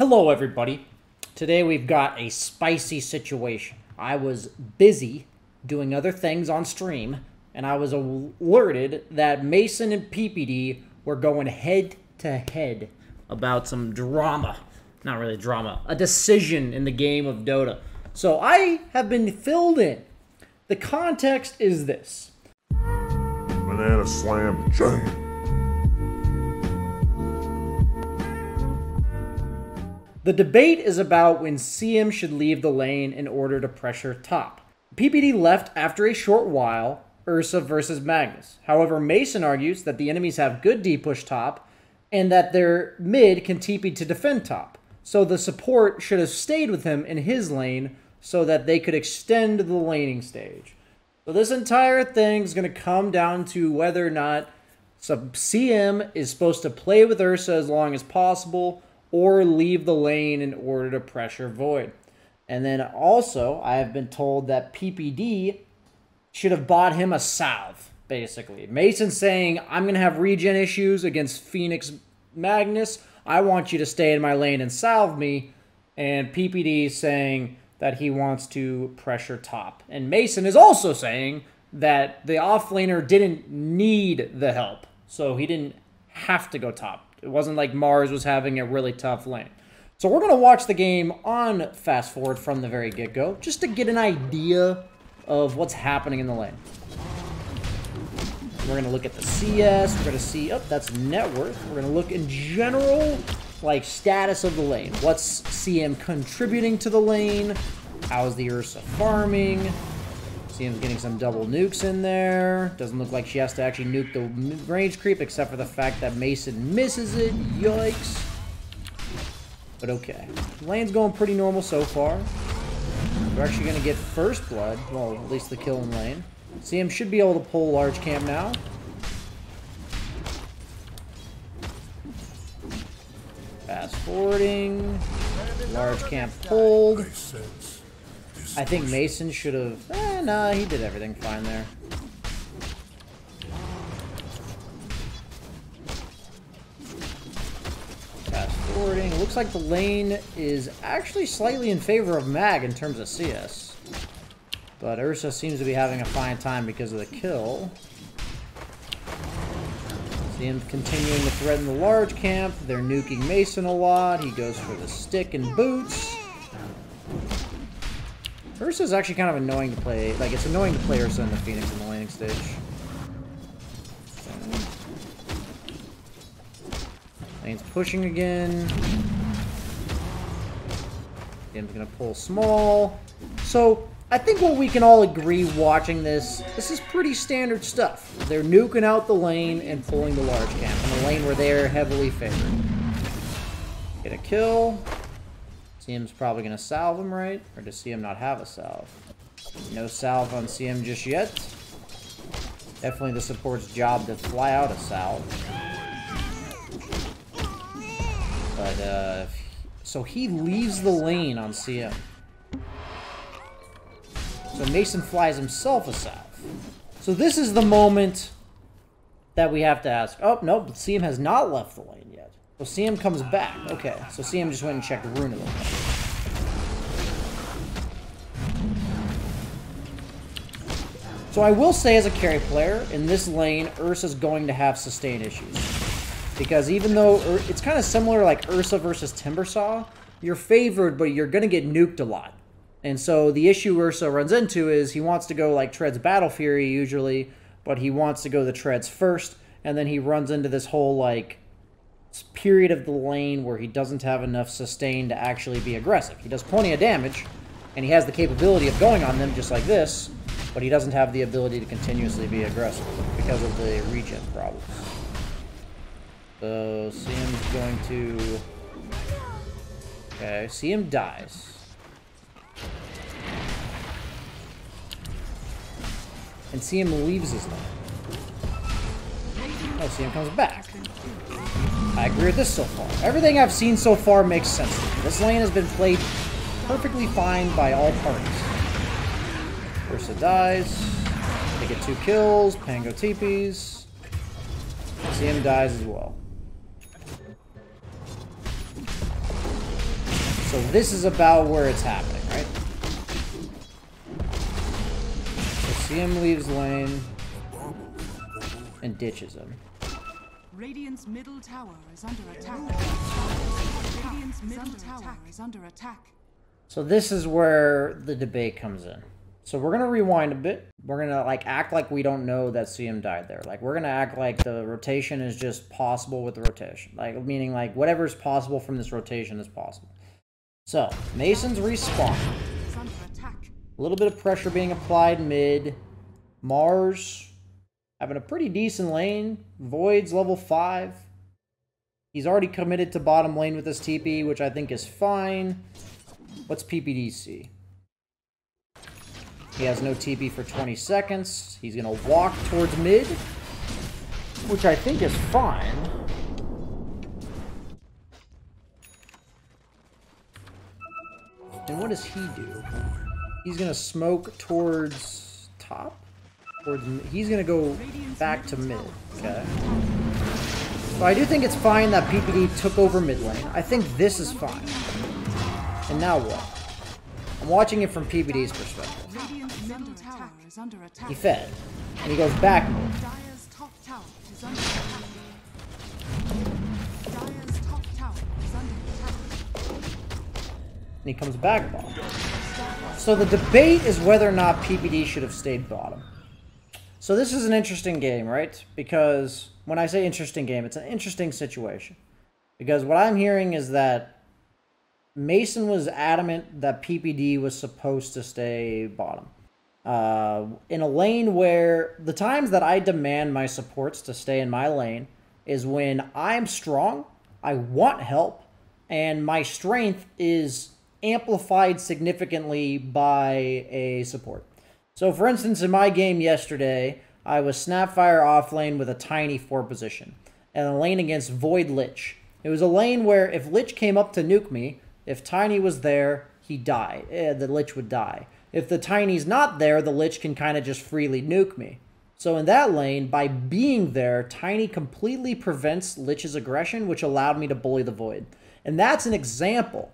Hello everybody. Today we've got a spicy situation. I was busy doing other things on stream and I was alerted that Mason and PPD were going head to head about some drama. Not really drama, a decision in the game of Dota. So I have been filled in. The context is this. Banana Slam Jam. The debate is about when CM should leave the lane in order to pressure top. PPD left after a short while, Ursa versus Magnus. However, Mason argues that the enemies have good D push top and that their mid can TP to defend top. So the support should have stayed with him in his lane so that they could extend the laning stage. So this entire thing is going to come down to whether or not CM is supposed to play with Ursa as long as possible or leave the lane in order to pressure Void. And then also, I have been told that PPD should have bought him a salve, basically. Mason's saying, I'm going to have regen issues against Phoenix Magnus. I want you to stay in my lane and salve me. And PPD saying that he wants to pressure top. And Mason is also saying that the offlaner didn't need the help, so he didn't have to go top. It wasn't like Mars was having a really tough lane. So we're going to watch the game on fast forward from the very get-go, just to get an idea of what's happening in the lane. We're going to look at the CS. We're going to see, oh, that's net worth. We're going to look in general, like, status of the lane. What's CM contributing to the lane? How's the Ursa farming? CM's getting some double nukes in there. Doesn't look like she has to actually nuke the range creep, except for the fact that Mason misses it. Yikes. But okay. Lane's going pretty normal so far. We're actually going to get first blood. Well, at least the kill in lane. CM should be able to pull large camp now. Fast forwarding. Large camp pulled. I think Mason should have... nah, he did everything fine there. Fast forwarding. Looks like the lane is actually slightly in favor of Mag in terms of CS. But Ursa seems to be having a fine time because of the kill. See him continuing to threaten the large camp. They're nuking Mason a lot. He goes for the stick and boots. Ursa's actually kind of annoying to play. Like, it's annoying to play Ursa and the Phoenix in the laning stage. Lane's pushing again. Game's gonna pull small. So, I think what we can all agree watching this is pretty standard stuff. They're nuking out the lane and pulling the large camp in the lane where they're heavily favored. Get a kill. CM's probably going to salve him, right? Or does CM not have a salve? No salve on CM just yet. Definitely the support's job to fly out a salve. But, so he leaves the lane on CM. So Mason flies himself a salve. So this is the moment that we have to ask. Oh, nope, CM has not left the lane yet. So CM comes back. Okay, so CM just went and checked Rune a little bit. So I will say as a carry player, in this lane, Ursa's going to have sustain issues. Because even though it's kind of similar like Ursa versus Timbersaw, you're favored, but you're going to get nuked a lot. And so the issue Ursa runs into is he wants to go like Treads Battle Fury usually, but he wants to go the Treads first, and then he runs into this whole like period of the lane where he doesn't have enough sustain to actually be aggressive. He does plenty of damage, and he has the capability of going on them just like this, but he doesn't have the ability to continuously be aggressive because of the regen problems. So CM's going to... Okay, CM dies. And CM leaves his lane. Oh, CM comes back. I agree with this so far. Everything I've seen so far makes sense to me. This lane has been played perfectly fine by all parties. Ursa dies. They get two kills. Pango TPs. CM dies as well. So this is about where it's happening, right? So CM leaves lane and ditches him. Radiant's middle tower is under attack. Radiant's middle tower is under attack. So this is where the debate comes in. So we're going to rewind a bit. We're going to like act like we don't know that CM died there. Like we're going to act like the rotation is just possible with the rotation. Like meaning like whatever's possible from this rotation is possible. So Mason's respawn. A little bit of pressure being applied mid. Mars having a pretty decent lane. Void's level 5. He's already committed to bottom lane with his TP, which I think is fine. What's PPD see? He has no TP for 20 seconds. He's going to walk towards mid, which I think is fine. And what does he do? He's going to smoke towards top. He's going to go back to mid. Okay. So I do think it's fine that PPD took over mid lane. I think this is fine. And now what? I'm watching it from PPD's perspective. He fed, and he goes back mid. And he comes back bottom. So the debate is whether or not PPD should have stayed bottom. So this is an interesting game, right? Because when I say interesting game, it's an interesting situation. Because what I'm hearing is that Mason was adamant that PPD was supposed to stay bottom. In a lane where the times that I demand my supports to stay in my lane is when I'm strong, I want help, and my strength is amplified significantly by a support. So for instance, in my game yesterday, I was Snapfire off lane with a Tiny 4 position, and a lane against Void Lich. It was a lane where if Lich came up to nuke me, if Tiny was there, he died. The Lich would die. If the Tiny's not there, the Lich can kind of just freely nuke me. So in that lane, by being there, Tiny completely prevents Lich's aggression, which allowed me to bully the Void. And that's an example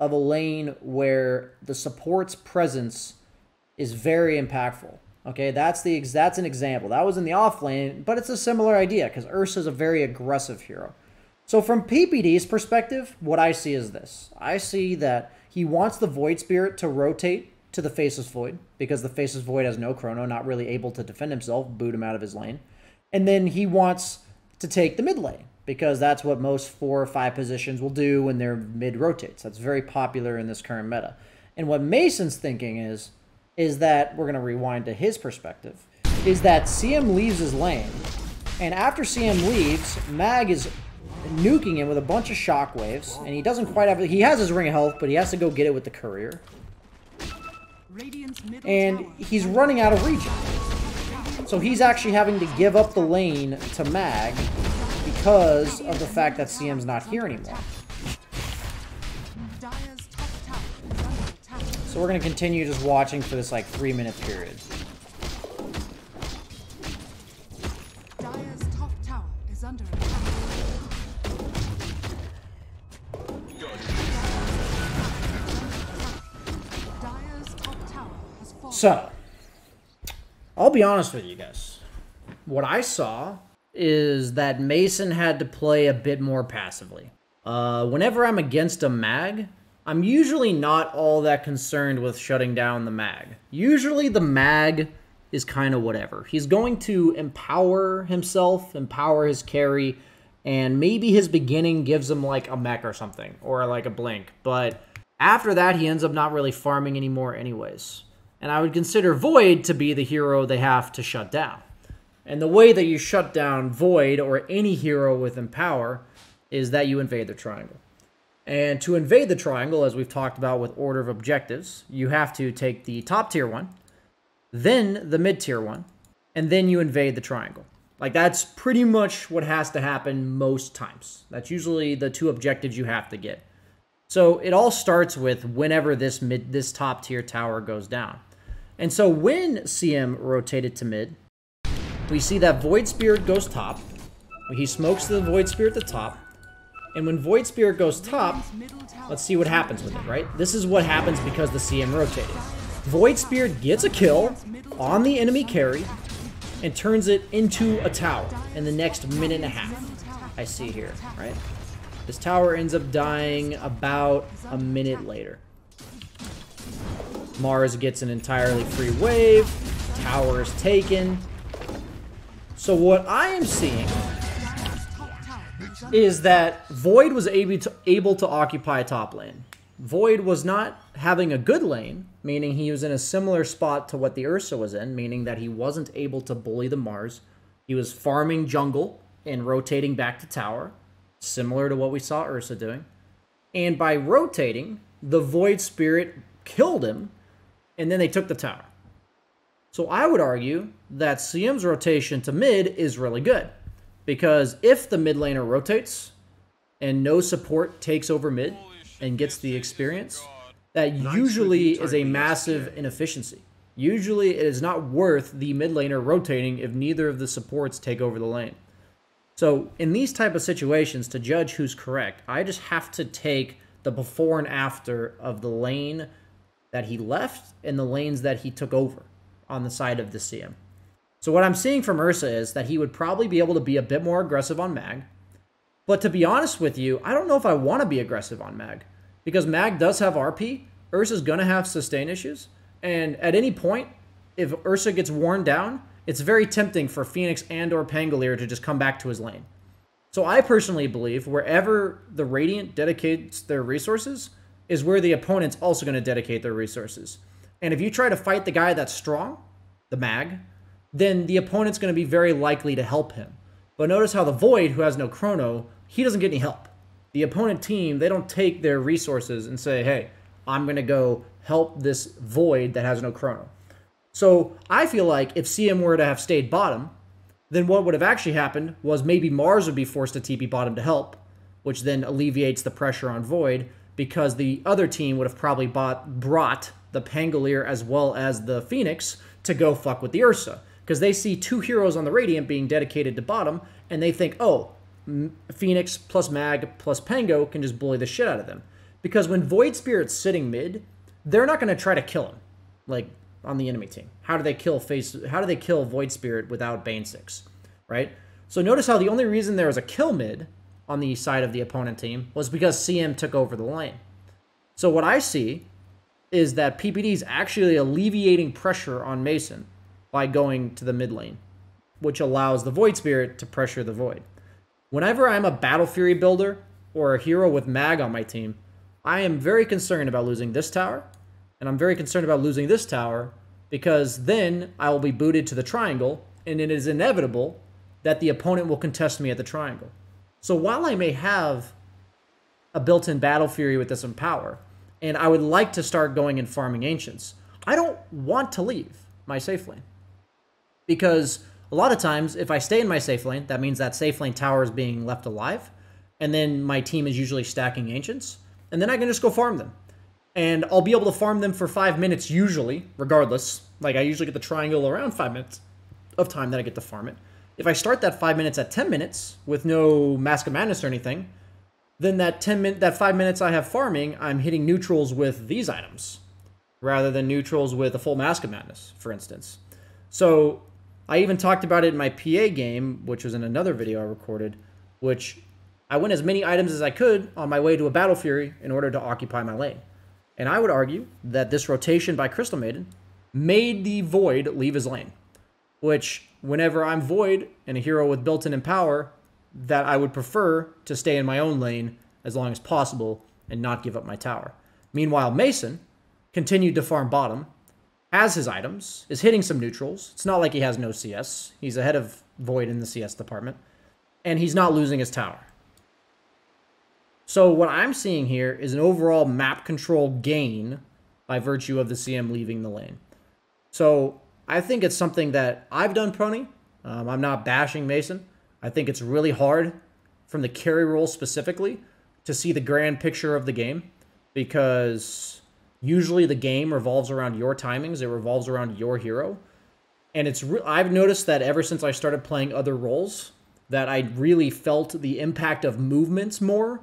of a lane where the support's presence is very impactful. Okay, that's an example. That was in the off lane, but it's a similar idea because Ursa's a very aggressive hero. So from PPD's perspective, what I see is this. I see that he wants the Void Spirit to rotate to the Faceless Void because the Faceless Void has no Chrono, not really able to defend himself, boot him out of his lane. And then he wants to take the mid lane because that's what most 4 or 5 positions will do when their mid rotates. That's very popular in this current meta. And what Mason's thinking is that, we're going to rewind to his perspective, is that CM leaves his lane. And after CM leaves, Mag is nuking him with a bunch of shockwaves, and he doesn't quite have... He has his ring of health, but he has to go get it with the courier. And he's running out of regen. So he's actually having to give up the lane to Mag because of the fact that CM's not here anymore. So we're going to continue just watching for this, like, 3-minute period. Dire's top tower is under attack. So, I'll be honest with you guys. What I saw is that Mason had to play a bit more passively. Whenever I'm against a Mag, I'm usually not all that concerned with shutting down the Mag. Usually the Mag is kind of whatever. He's going to empower himself, empower his carry, and maybe his beginning gives him like a mech or something, or like a blink. But after that, he ends up not really farming anymore anyways. And I would consider Void to be the hero they have to shut down. And the way that you shut down Void or any hero with Empower is that you invade the triangle. And to invade the triangle, as we've talked about with order of objectives, you have to take the top tier one, then the mid tier one, and then you invade the triangle. Like that's pretty much what has to happen most times. That's usually the 2 objectives you have to get. So it all starts with whenever this top tier tower goes down. And so when CM rotated to mid, we see that Void Spirit goes top. He smokes the Void Spirit at the top. And when Void Spirit goes top, Let's see what happens with it, right? This is what happens because the CM rotated. Void Spirit gets a kill on the enemy carry and turns it into a tower in the next minute and a half. I see here, right? This tower ends up dying about a minute later. Mars gets an entirely free wave. Tower is taken. So what I am seeing is that Void was able to occupy top lane. Void was not having a good lane, meaning he was in a similar spot to what the Ursa was in, meaning that he wasn't able to bully the Mars. He was farming jungle and rotating back to tower, similar to what we saw Ursa doing. And by rotating, the Void Spirit killed him, and then they took the tower. So I would argue that CM's rotation to mid is really good, because if the mid laner rotates and no support takes over mid and gets the experience, that usually is a massive inefficiency. Usually it is not worth the mid laner rotating if neither of the supports take over the lane. So in these type of situations, to judge who's correct, I just have to take the before and after of the lane that he left and the lanes that he took over on the side of the CM. So what I'm seeing from Ursa is that he would probably be able to be a bit more aggressive on Mag. But to be honest with you, I don't know if I want to be aggressive on Mag, because Mag does have RP. Ursa's going to have sustain issues. And at any point, if Ursa gets worn down, it's very tempting for Phoenix and or Pangolier to just come back to his lane. So I personally believe wherever the Radiant dedicates their resources is where the opponent's also going to dedicate their resources. And if you try to fight the guy that's strong, the Mag, then the opponent's going to be very likely to help him. But notice how the Void, who has no Chrono, he doesn't get any help. The opponent team, they don't take their resources and say, hey, I'm going to go help this Void that has no Chrono. So I feel like if CM were to have stayed bottom, then what would have actually happened was maybe Mars would be forced to TP bottom to help, which then alleviates the pressure on Void, because the other team would have probably brought the Pangolier as well as the Phoenix to go fuck with the Ursa, because they see two heroes on the Radiant being dedicated to bottom, and they think, oh, Phoenix plus Mag plus Pango can just bully the shit out of them. Because when Void Spirit's sitting mid, they're not going to try to kill him, like on the enemy team. How do they kill Void Spirit without Bane 6, right? So notice how the only reason there was a kill mid on the side of the opponent team was because CM took over the lane. So what I see is that PPD is actually alleviating pressure on Mason by going to the mid lane, which allows the Void Spirit to pressure the Void. Whenever I'm a Battle Fury builder or a hero with Mag on my team, I am very concerned about losing this tower, and I'm very concerned about losing this tower, because then I will be booted to the triangle, and it is inevitable that the opponent will contest me at the triangle. So while I may have a built-in Battle Fury with this Empower, and I would like to start going and farming Ancients, I don't want to leave my safe lane. Because a lot of times, if I stay in my safe lane, that means that safe lane tower is being left alive. And then my team is usually stacking Ancients. And then I can just go farm them. And I'll be able to farm them for 5 minutes usually, regardless. Like, I usually get the triangle around 5 minutes of time that I get to farm it. If I start that 5 minutes at 10 minutes with no Mask of Madness or anything, then that 5 minutes I have farming, I'm hitting neutrals with these items, rather than neutrals with a full Mask of Madness, for instance. So I even talked about it in my PA game, which was in another video I recorded, which I went as many items as I could on my way to a Battle Fury in order to occupy my lane. And I would argue that this rotation by Crystal Maiden made the Void leave his lane, which whenever I'm Void and a hero with built-in Empower, that I would prefer to stay in my own lane as long as possible and not give up my tower. Meanwhile, Mason continued to farm bottom, has his items, is hitting some neutrals. It's not like he has no CS. He's ahead of Void in the CS department. And he's not losing his tower. So what I'm seeing here is an overall map control gain by virtue of the CM leaving the lane. So I think it's something that I've done, Pony. I'm not bashing Mason. I think it's really hard from the carry role specifically to see the grand picture of the game, because usually the game revolves around your timings. It revolves around your hero. And I've noticed that ever since I started playing other roles, that I really felt the impact of movements more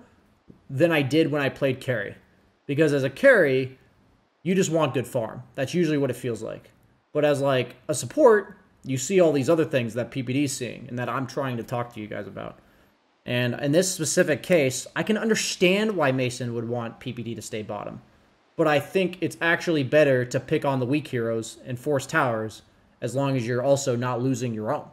than I did when I played carry. Because as a carry, you just want good farm. That's usually what it feels like. But as like a support, you see all these other things that PPD's seeing and that I'm trying to talk to you guys about. And in this specific case, I can understand why Mason would want PPD to stay bottom. But I think it's actually better to pick on the weak heroes and force towers as long as you're also not losing your own.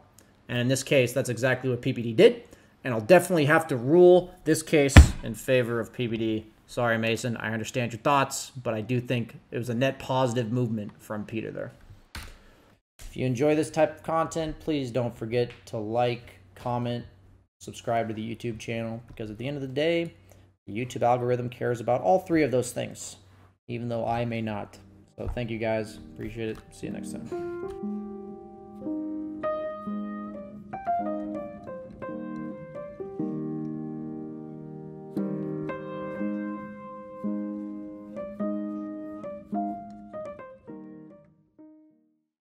And in this case, that's exactly what PPD did. And I'll definitely have to rule this case in favor of PPD. Sorry, Mason, I understand your thoughts, but I do think it was a net positive movement from Peter there. If you enjoy this type of content, please don't forget to like, comment, subscribe to the YouTube channel, because at the end of the day, the YouTube algorithm cares about all three of those things, even though I may not. So thank you guys. Appreciate it. See you next time.